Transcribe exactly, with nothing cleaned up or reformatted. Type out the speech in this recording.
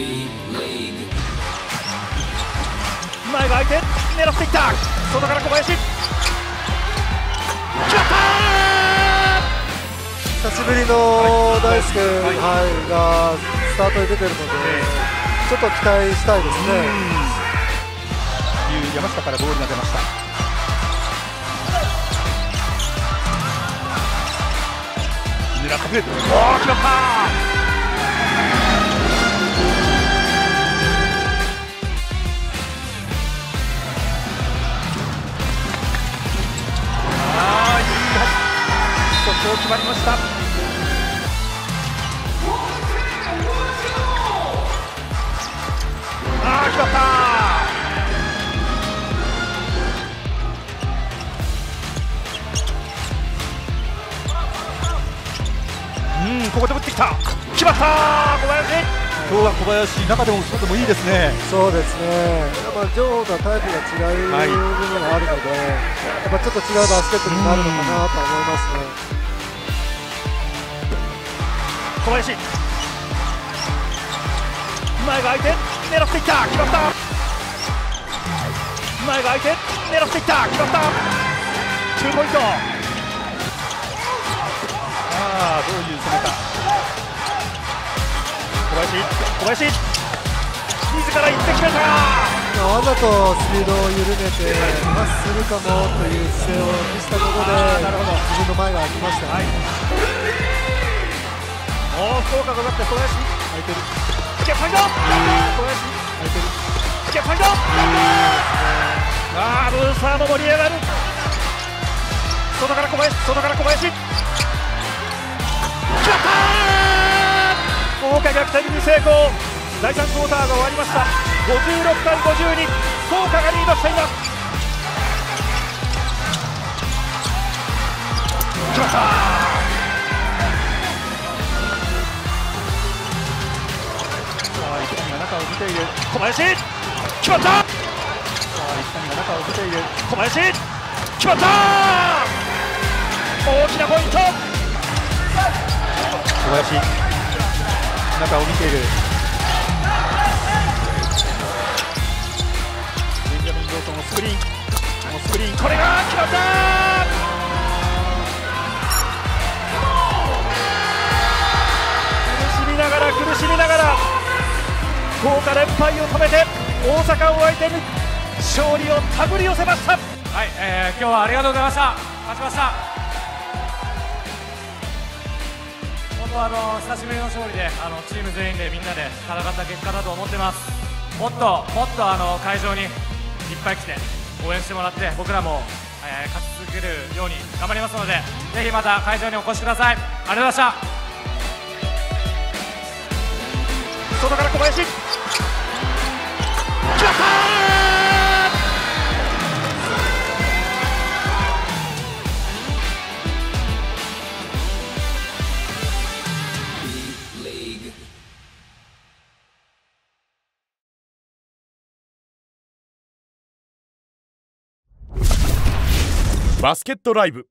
前が空いて狙っていった、外から小林、決まった。久しぶりの大輔、はい、がスタートに出てるので、ちょっと期待したいですね。山下からボールが出ました。狙ってくれて、おー、決まったー。決まりました。ああ、決まったー。うん、ここで打ってきた。決まったー、小林。今日は小林、中でも外でもいいですね。そうですね。やっぱ情報とタイプが違う部分があるので、はい、やっぱちょっと違うバスケットになるのかなと思いますね。小林、前が空いて狙っていった、決まった。前が空いて狙っていった、決まった。ツーポイント。ああ、どういう攻めか。小林、小林自ら行ってきました。わざとスピードを緩めてパスするかもという姿勢を見せたことで、自分の前が空きましたね。はい、おお、効果がなって、小林空いてる、逆サイド、小林空いてる、逆サイド、あー、ブースターも盛り上がる。外から小林、外から小林、決まったー。効果逆転に成功。だいさんクォーターが終わりました。ごじゅうろくたいごじゅうに、効果がリードしています。決まったー。小林、決まった。小林、決まった。大きなポイント。小林、中を見ている。ベンジャミン・ジョーソンのスクリーン、このスクリーン、これが決まった。苦しみながら、苦しみながら福岡連敗を止めて、大阪を相手に勝利を手繰り寄せました。はい、えー、今日はありがとうございました。勝ちました。本当はあの久しぶりの勝利で、あのチーム全員でみんなで戦った結果だと思ってます。もっともっとあの会場にいっぱい来て応援してもらって、僕らも、えー、勝ち続けるように頑張りますので、ぜひまた会場にお越しください。ありがとうございました。外から小林、決まったー。バスケットライブ。